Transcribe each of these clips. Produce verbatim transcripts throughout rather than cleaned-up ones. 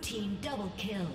Team double kill.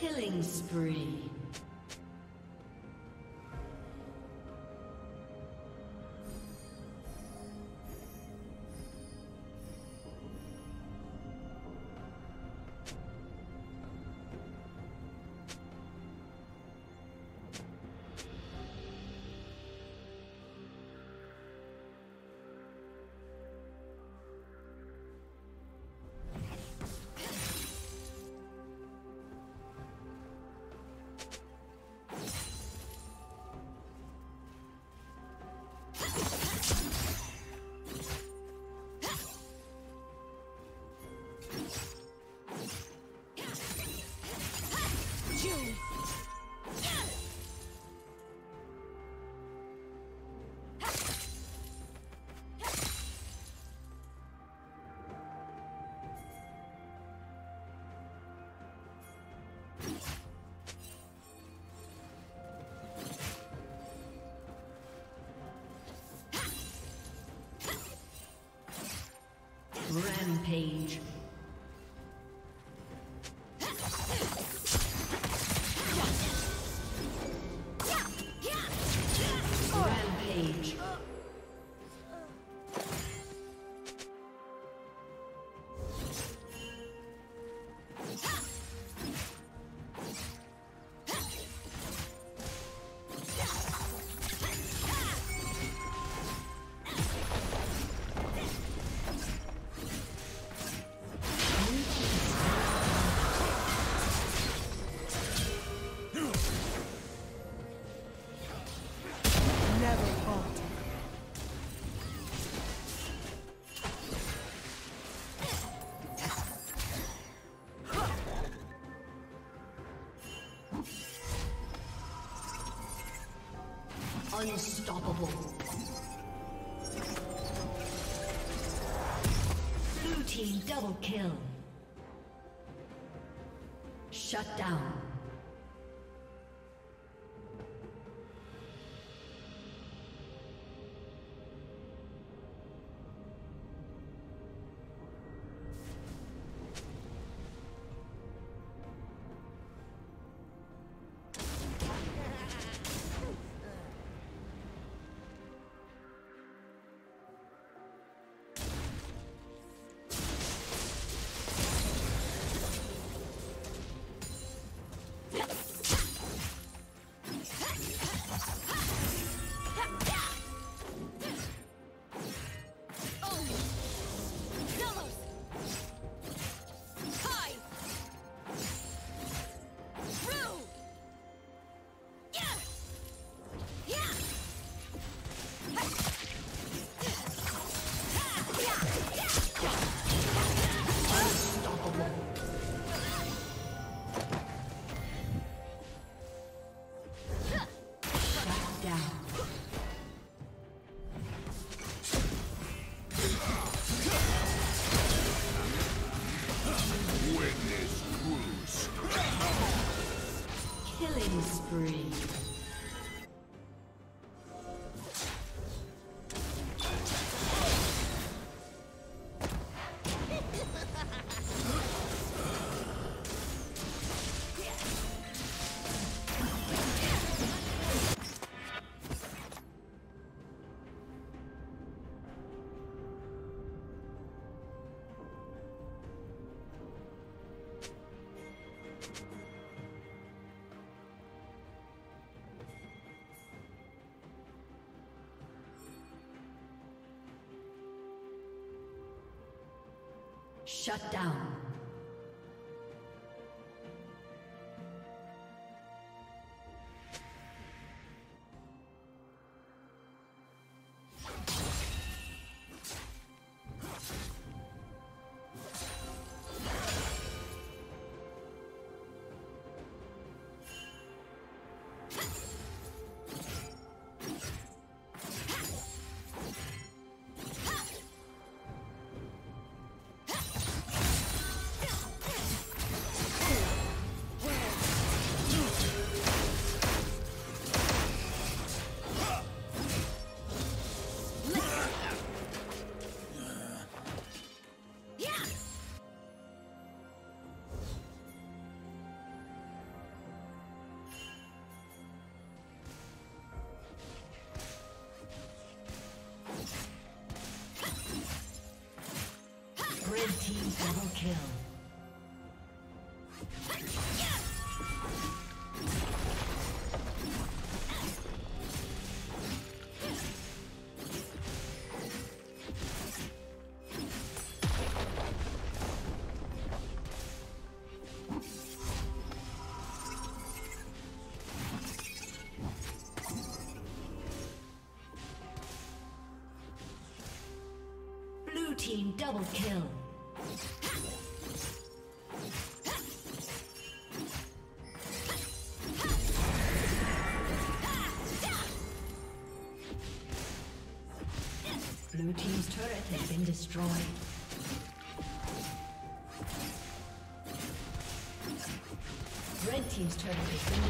Killing spree. Rampage. Rampage. Unstoppable. Blue team double kill. Shut down. Shut down. Red team double kill. Blue team double kill. Blue team's turret has been destroyed. Red team's turret has been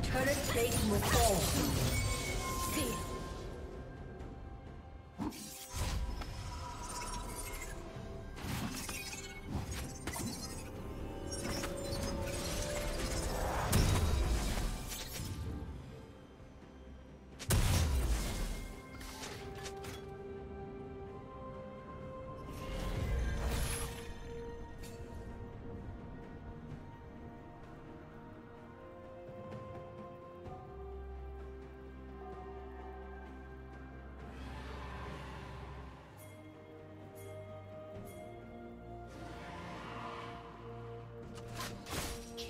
destroyed. Turret plating will fall.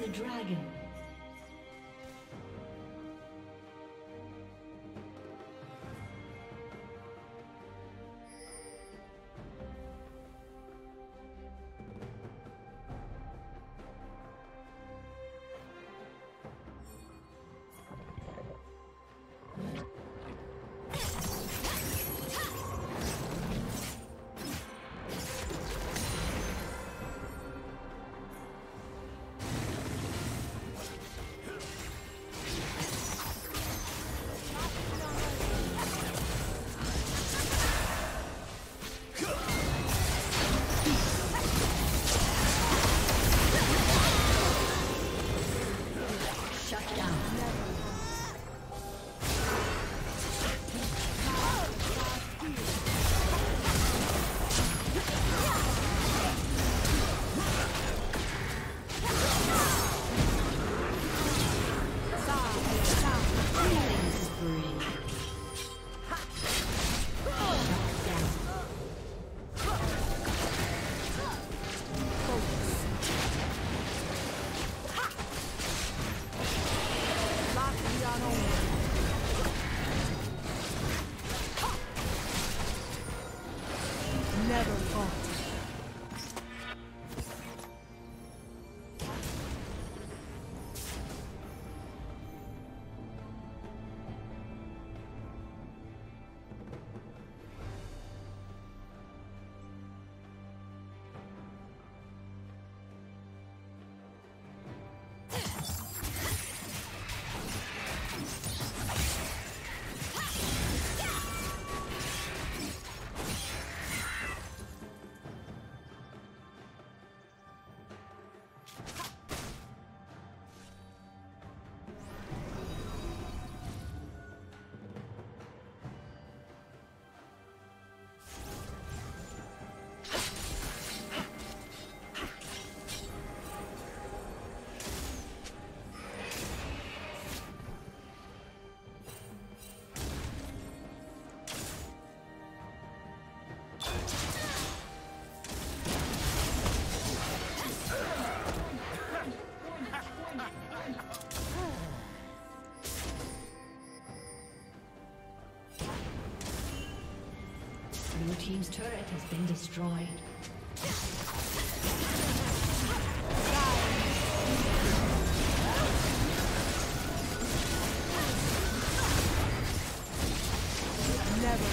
the dragon. Blue team's turret has been destroyed. Never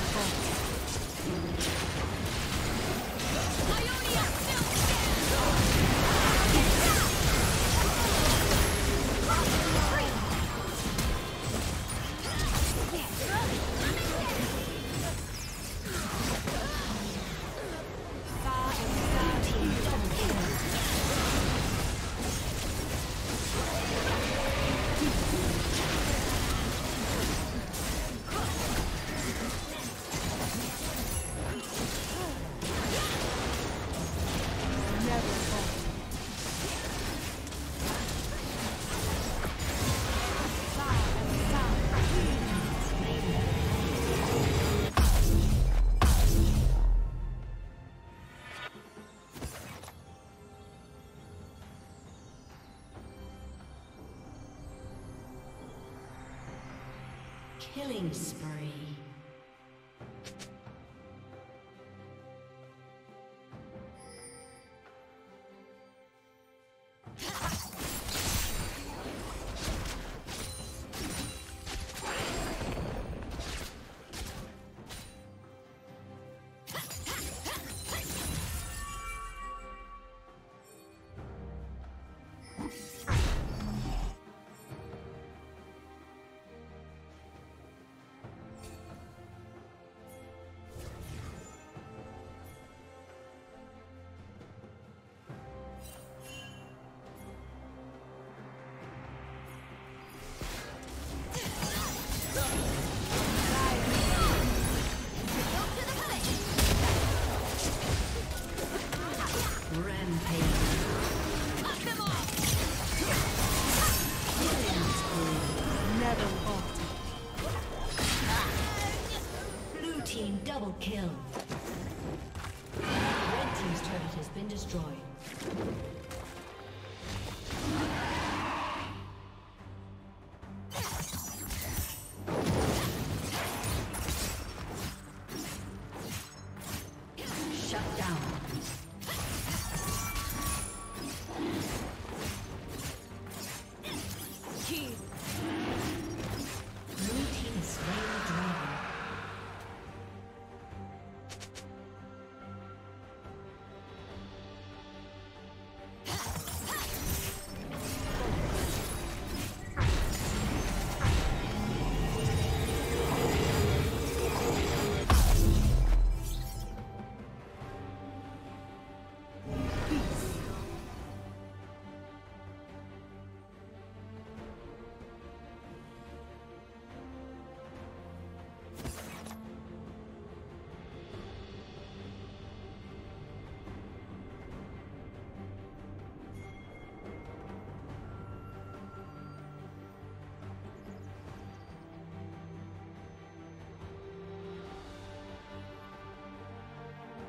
Killing spree. Kill. Red team's turret has been destroyed.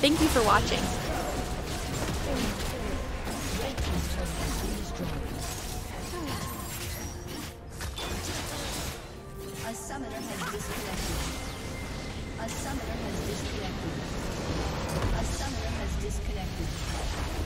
Thank you for watching. A summoner has disconnected. A summoner has disconnected.